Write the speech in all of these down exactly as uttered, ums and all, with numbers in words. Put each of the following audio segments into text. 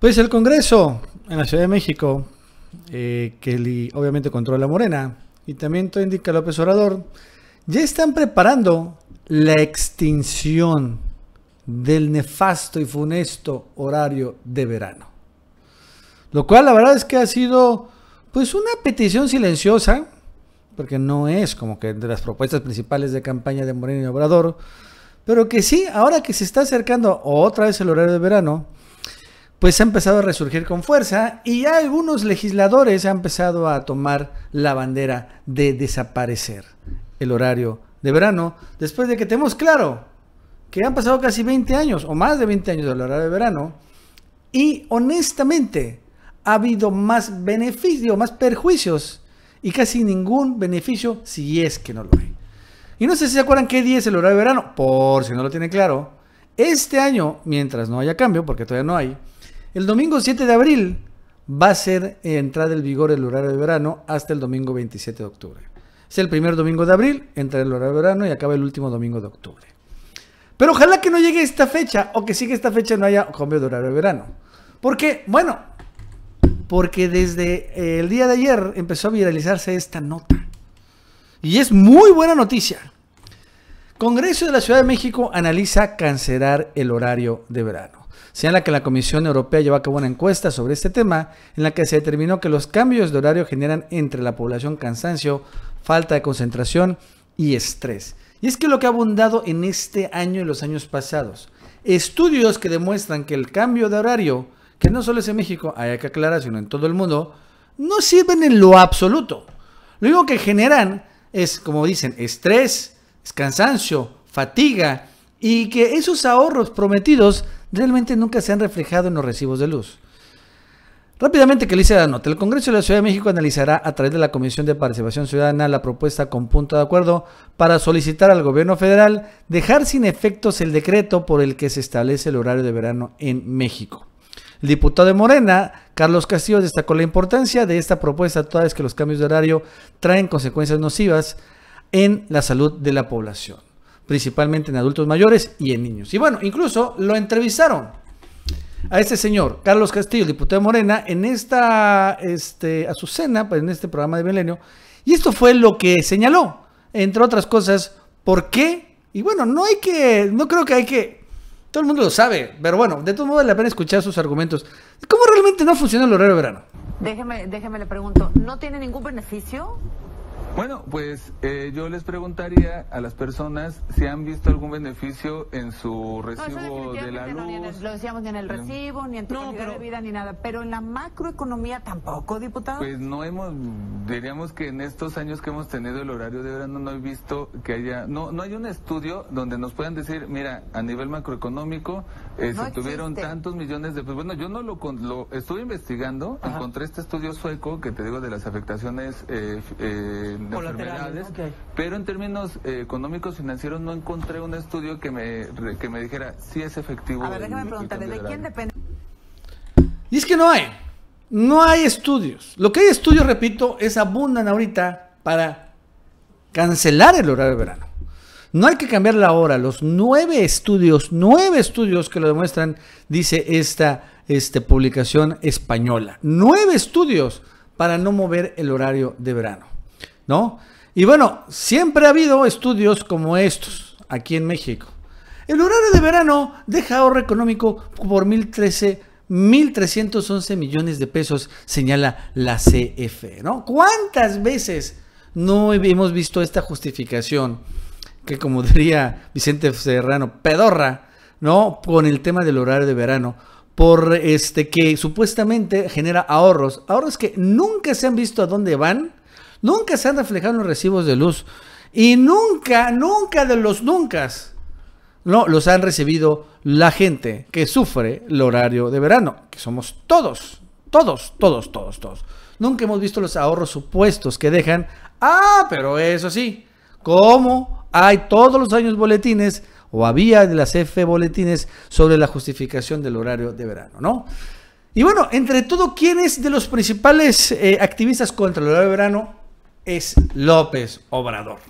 Pues el Congreso en la Ciudad de México, eh, que obviamente controla Morena, y también todo indica López Obrador, ya están preparando la extinción del nefasto y funesto horario de verano. Lo cual la verdad es que ha sido pues una petición silenciosa, porque no es como que de las propuestas principales de campaña de Morena y Obrador, pero que sí, ahora que se está acercando otra vez el horario de verano, pues ha empezado a resurgir con fuerza y ya algunos legisladores han empezado a tomar la bandera de desaparecer el horario de verano, después de que tenemos claro que han pasado casi veinte años o más de veinte años del horario de verano y honestamente ha habido más beneficio, más perjuicios y casi ningún beneficio si es que no lo hay. Y no sé si se acuerdan qué día es el horario de verano, por si no lo tienen claro. Este año, mientras no haya cambio, porque todavía no hay, el domingo siete de abril va a ser entrada en vigor el horario de verano hasta el domingo veintisiete de octubre. Es el primer domingo de abril, entra el horario de verano y acaba el último domingo de octubre. Pero ojalá que no llegue esta fecha o que siga esta fecha no haya cambio de horario de verano. ¿Por qué? Bueno, porque desde el día de ayer empezó a viralizarse esta nota. Y es muy buena noticia. Congreso de la Ciudad de México analiza cancelar el horario de verano. Señala que la Comisión Europea llevó a cabo una encuesta sobre este tema en la que se determinó que los cambios de horario generan entre la población cansancio, falta de concentración y estrés. Y es que lo que ha abundado en este año y los años pasados, estudios que demuestran que el cambio de horario, que no solo es en México, hay que aclarar, sino en todo el mundo, no sirven en lo absoluto. Lo único que generan es, como dicen, estrés, es cansancio, fatiga, y que esos ahorros prometidos realmente nunca se han reflejado en los recibos de luz. Rápidamente que le hice la nota, el Congreso de la Ciudad de México analizará a través de la Comisión de Participación Ciudadana la propuesta con punto de acuerdo para solicitar al gobierno federal dejar sin efectos el decreto por el que se establece el horario de verano en México. El diputado de Morena, Carlos Castillo, destacó la importancia de esta propuesta toda vez que los cambios de horario traen consecuencias nocivas en la salud de la población, principalmente en adultos mayores y en niños. Y bueno, incluso lo entrevistaron a este señor, Carlos Castillo, diputado de Morena, en esta este, azucena, pues en este programa de Milenio, y esto fue lo que señaló, entre otras cosas, por qué, y bueno, no hay que, no creo que hay que... Todo el mundo lo sabe, pero bueno, de todos modos vale la pena escuchar sus argumentos. ¿Cómo realmente no funciona el horario de verano? Déjeme, déjeme le pregunto, ¿no tiene ningún beneficio? Bueno, pues eh, yo les preguntaría a las personas si han visto algún beneficio en su recibo no, de la luz. No, ni en el, lo decíamos, ni en el recibo, ni en tu no, calidad pero, de vida, ni nada. Pero en la macroeconomía tampoco, diputado. Pues no hemos, diríamos que en estos años que hemos tenido el horario de verano no he visto que haya, no no hay un estudio donde nos puedan decir, mira, a nivel macroeconómico eh, no se existe. Tuvieron tantos millones de... Pues, bueno, yo no lo, lo estuve investigando, ajá, encontré este estudio sueco que te digo de las afectaciones... Eh, eh, de enfermedades, okay, pero en términos eh, económicos financieros no encontré un estudio que me, que me dijera si es efectivo. A ver, déjame preguntarle, ¿de quién depende? Y es que no hay, no hay estudios. Lo que hay estudios, repito, es abundan ahorita para cancelar el horario de verano. No hay que cambiar la hora. Los nueve estudios, nueve estudios que lo demuestran, dice esta este, publicación española. Nueve estudios para no mover el horario de verano, ¿no? Y bueno, siempre ha habido estudios como estos aquí en México. El horario de verano deja ahorro económico por mil trescientos once millones de pesos, señala la C F E, ¿no? ¿Cuántas veces no hemos visto esta justificación que, como diría Vicente Serrano, pedorra, ¿no? Con el tema del horario de verano, por este que supuestamente genera ahorros, ahorros que nunca se han visto a dónde van. Nunca se han reflejado en los recibos de luz y nunca, nunca de los nunca no, los han recibido la gente que sufre el horario de verano, que somos todos, todos, todos, todos, todos. Nunca hemos visto los ahorros supuestos que dejan. Ah, pero eso sí, como hay todos los años boletines o había de las C F E boletines sobre la justificación del horario de verano, ¿no? Y bueno, entre todo, ¿quién es de los principales eh, activistas contra el horario de verano? Es López Obrador.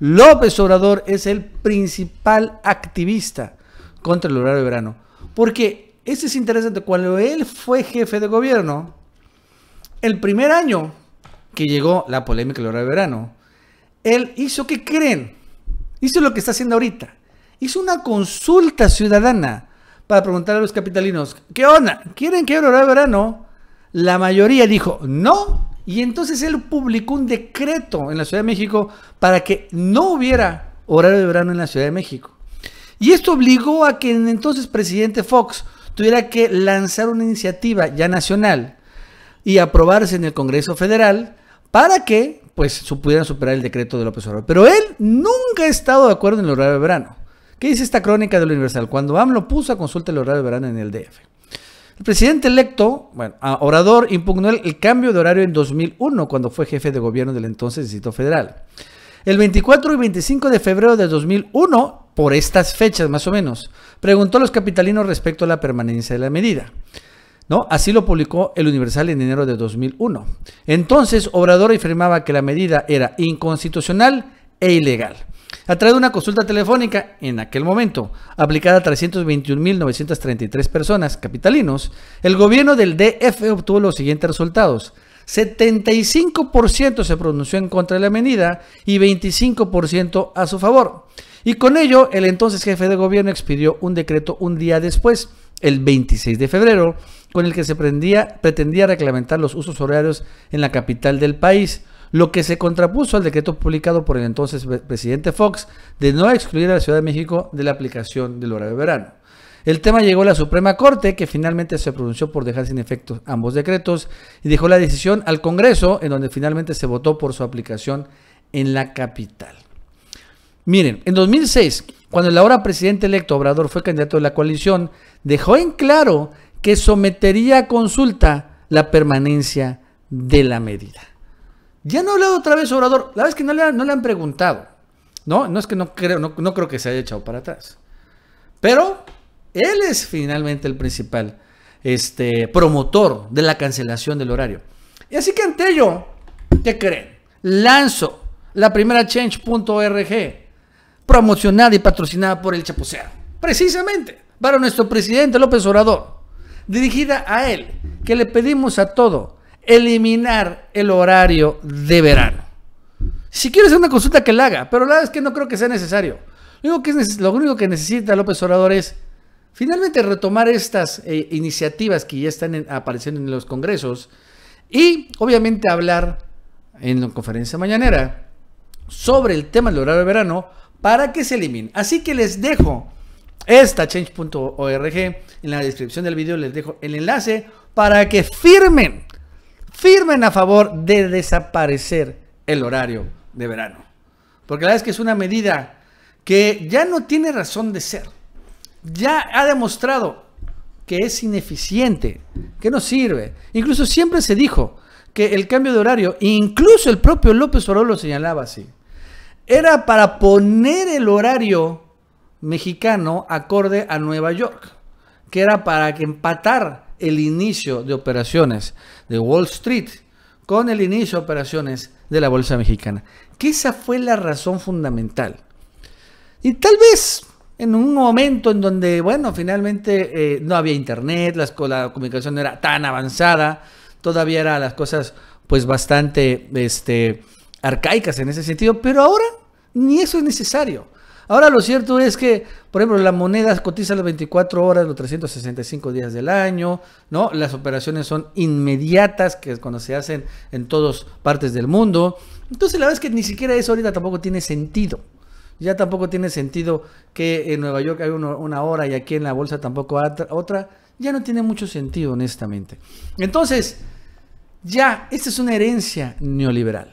López Obrador es el principal activista contra el horario de verano, porque Eso es interesante. Cuando él fue jefe de gobierno, el primer año que llegó la polémica de la hora de verano, él hizo, ¿qué creen? Hizo lo que está haciendo ahorita. Hizo una consulta ciudadana para preguntar a los capitalinos, ¿qué onda? ¿Quieren que haya hora de verano? La mayoría dijo no. Y entonces él publicó un decreto en la Ciudad de México para que no hubiera horario de verano en la Ciudad de México. Y esto obligó a que el entonces presidente Fox tuviera que lanzar una iniciativa ya nacional y aprobarse en el Congreso Federal para que pues pudieran superar el decreto de López Obrador. Pero él nunca ha estado de acuerdo en el horario de verano. ¿Qué dice esta crónica de lo Universal? Cuando AMLO puso a consulta el horario de verano en el D F. El presidente electo, bueno, Obrador, impugnó el, el cambio de horario en dos mil uno cuando fue jefe de gobierno del entonces Distrito Federal. El veinticuatro y veinticinco de febrero de dos mil uno, por estas fechas más o menos, preguntó a los capitalinos respecto a la permanencia de la medida, ¿no? Así lo publicó el Universal en enero de dos mil uno. Entonces, Obrador afirmaba que la medida era inconstitucional e ilegal. A través de una consulta telefónica, en aquel momento, aplicada a trescientos veintiún mil novecientos treinta y tres personas capitalinos, el gobierno del D F obtuvo los siguientes resultados. setenta y cinco por ciento se pronunció en contra de la medida y veinticinco por ciento a su favor. Y con ello, el entonces jefe de gobierno expidió un decreto un día después, el veintiséis de febrero, con el que se pretendía, pretendía reglamentar los usos horarios en la capital del país, lo que se contrapuso al decreto publicado por el entonces presidente Fox de no excluir a la Ciudad de México de la aplicación del horario de verano. El tema llegó a la Suprema Corte, que finalmente se pronunció por dejar sin efecto ambos decretos y dejó la decisión al Congreso, en donde finalmente se votó por su aplicación en la capital. Miren, en dos mil seis, cuando el ahora presidente electo Obrador fue candidato de la coalición, dejó en claro que sometería a consulta la permanencia de la medida. Ya no ha hablado otra vez Obrador. La verdad es que no le, no le han preguntado. No, no es que no creo, no, no creo que se haya echado para atrás. Pero él es finalmente el principal este, promotor de la cancelación del horario. Y así que ante ello, ¿qué creen? Lanzo la primera Change punto org, promocionada y patrocinada por El Chapucero, precisamente para nuestro presidente López Obrador, dirigida a él, que le pedimos a todo, eliminar el horario de verano. Si quieres hacer una consulta, que la haga, pero la verdad es que no creo que sea necesario. Lo único que, es, lo único que necesita López Obrador es finalmente retomar estas eh, iniciativas que ya están en, apareciendo en los congresos y obviamente hablar en la conferencia mañanera sobre el tema del horario de verano para que se elimine. Así que les dejo esta change punto org, en la descripción del video les dejo el enlace para que firmen firmen a favor de desaparecer el horario de verano, porque la verdad es que es una medida que ya no tiene razón de ser, ya ha demostrado que es ineficiente, que no sirve. Incluso siempre se dijo que el cambio de horario, incluso el propio López Obrador lo señalaba así, era para poner el horario mexicano acorde a Nueva York, que era para que empatar el inicio de operaciones de Wall Street con el inicio de operaciones de la bolsa mexicana. Que esa fue la razón fundamental. Y tal vez en un momento en donde, bueno, finalmente eh, no había internet, la, la comunicación no era tan avanzada, todavía eran las cosas pues bastante este, arcaicas en ese sentido, pero ahora ni eso es necesario. Ahora lo cierto es que, por ejemplo, la moneda cotiza las veinticuatro horas, los trescientos sesenta y cinco días del año, ¿no? Las operaciones son inmediatas, que es cuando se hacen en todas partes del mundo. Entonces la verdad es que ni siquiera eso ahorita tampoco tiene sentido. Ya tampoco tiene sentido que en Nueva York hay uno, una hora y aquí en la bolsa tampoco hay otra. Ya no tiene mucho sentido, honestamente. Entonces, ya, esta es una herencia neoliberal.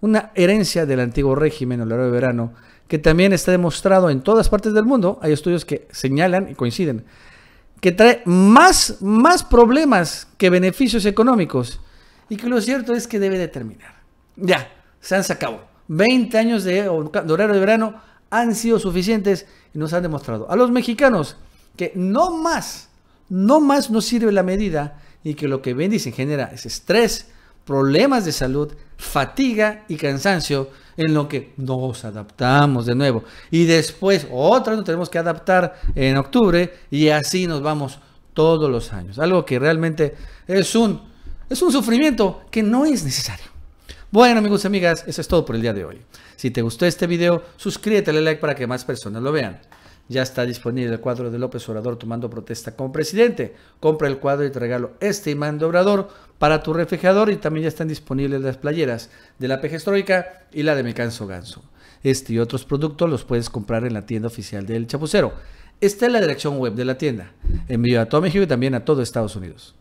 Una herencia del antiguo régimen, el horario de verano, que también está demostrado en todas partes del mundo. Hay estudios que señalan y coinciden que trae más, más problemas que beneficios económicos, y que lo cierto es que debe de terminar. Ya, se han sacado. veinte años de, de horario de verano han sido suficientes y nos han demostrado a los mexicanos que no más, no más nos sirve la medida, y que lo que vende y se genera es estrés, problemas de salud, fatiga y cansancio, en lo que nos adaptamos de nuevo. Y después otra nos tenemos que adaptar en octubre, y así nos vamos todos los años. Algo que realmente es un, es un sufrimiento que no es necesario. Bueno, amigos y amigas, eso es todo por el día de hoy. Si te gustó este video, suscríbete, dale like para que más personas lo vean. Ya está disponible el cuadro de López Obrador tomando protesta como presidente. Compra el cuadro y te regalo este imán de Obrador para tu refrigerador, y también ya están disponibles las playeras de la Pejestroika y la de Me Canso Ganso. Este y otros productos los puedes comprar en la tienda oficial del Chapucero. Está en la dirección web de la tienda. Envío a todo México y también a todo Estados Unidos.